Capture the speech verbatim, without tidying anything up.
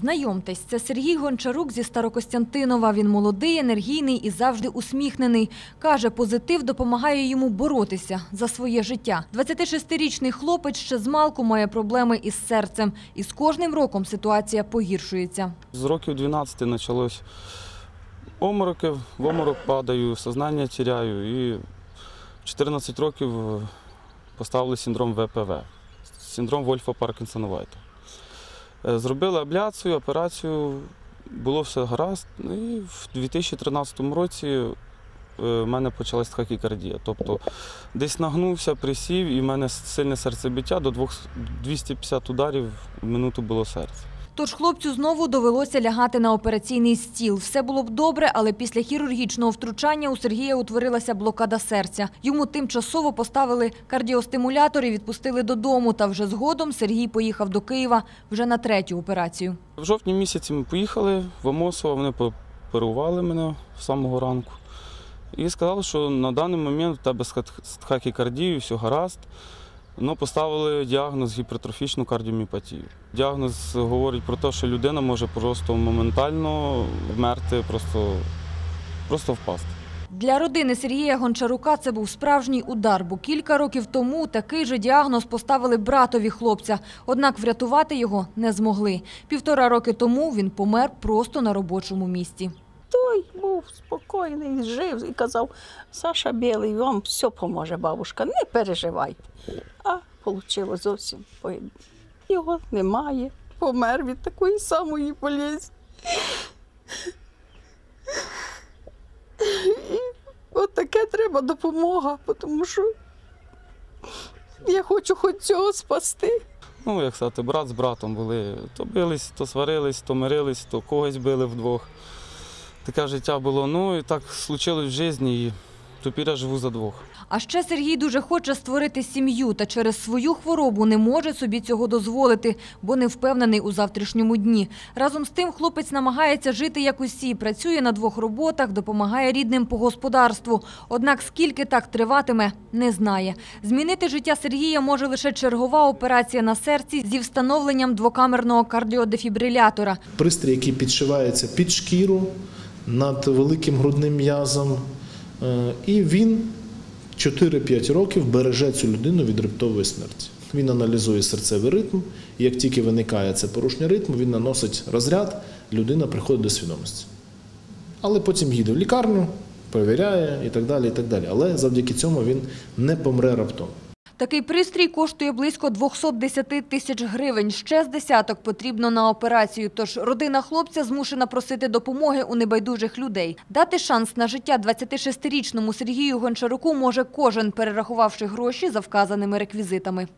Знайомтесь, це Сергій Гончарук зі Старокостянтинова. Він молодий, енергійний і завжди усміхнений. Каже, позитив допомагає йому боротися за своє життя. двадцятишестирічний хлопець ще змалку має проблеми із серцем. І з кожним роком ситуація погіршується. З років дванадцяти почалось омороки, в оморок падаю, сознання теряю. І в чотирнадцять років поставили синдром ВПВ, синдром Вольфа-Паркінсона-Уайта. Зробили абляцію, операцію, було все гаразд. І в дві тисячі тринадцятому році в мене почалась тахікардія. Тобто десь нагнувся, присів, і в мене сильне серцебиття, до двохсот п'ятдесяти ударів в минуту було серце. Тож хлопцю знову довелося лягати на операційний стіл. Все було б добре, але після хірургічного втручання у Сергія утворилася блокада серця. Йому тимчасово поставили кардіостимулятор і відпустили додому. Та вже згодом Сергій поїхав до Києва вже на третю операцію. В жовтні місяці ми поїхали в Амосова, вони оперували мене з самого ранку. І сказали, що на даний момент в тебе з тахікардією все гаразд. Ну, поставили діагноз гіпертрофічну кардіоміопатію. Діагноз говорить про те, що людина може просто моментально вмерти, просто, просто впасти. Для родини Сергія Гончарука це був справжній удар, бо кілька років тому такий же діагноз поставили братові хлопця. Однак врятувати його не змогли. Півтора роки тому він помер просто на робочому місці. Той був спокійний, жив і казав: Саша Білий, вам все поможе, бабушка, не переживайте. А вийшло зовсім поєднання. Його немає, помер від такої самої болезні. І от таке треба допомога, тому що я хочу хоч цього спасти. Ну, як сказати, брат з братом були, то бились, то сварились, то мирились, то когось били вдвох. Таке життя було, ну і так случилось в житті, і тепер я живу за двох. А ще Сергій дуже хоче створити сім'ю, та через свою хворобу не може собі цього дозволити, бо не впевнений у завтрашньому дні. Разом з тим хлопець намагається жити як усі, працює на двох роботах, допомагає рідним по господарству. Однак скільки так триватиме, не знає. Змінити життя Сергія може лише чергова операція на серці зі встановленням двокамерного кардіодефібрилятора. Пристрій, який підшивається під шкіру, над великим грудним м'язом, і він чотири-п'ять років береже цю людину від раптової смерті. Він аналізує серцевий ритм, і як тільки виникає це порушення ритму, він наносить розряд, людина приходить до свідомості. Але потім їде в лікарню, перевіряє і так далі, і так далі. Але завдяки цьому він не помре раптом. Такий пристрій коштує близько двохсот десяти тисяч гривень. Ще з десяток потрібно на операцію. Тож родина хлопця змушена просити допомоги у небайдужих людей. Дати шанс на життя двадцятишестирічному Сергію Гончаруку може кожен, перерахувавши гроші за вказаними реквізитами.